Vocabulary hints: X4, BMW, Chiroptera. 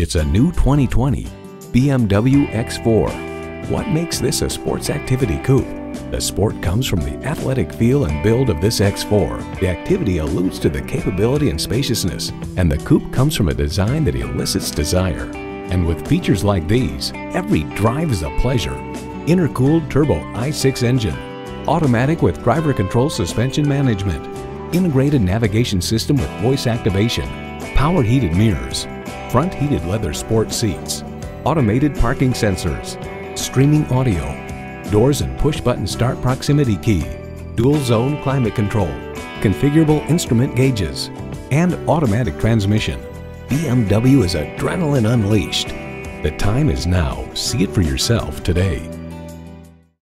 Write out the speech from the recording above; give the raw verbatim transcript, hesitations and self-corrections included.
It's a new twenty twenty B M W X four. What makes this a sports activity coupe? The sport comes from the athletic feel and build of this X four. The activity alludes to the capability and spaciousness, and the coupe comes from a design that elicits desire. And with features like these, every drive is a pleasure. Intercooled turbo I six engine, automatic with driver control suspension management, integrated navigation system with voice activation, power heated mirrors, front heated leather sport seats, automated parking sensors, streaming audio, doors and push button start proximity key, dual zone climate control, configurable instrument gauges, and automatic transmission. B M W is adrenaline unleashed. The time is now. See it for yourself today.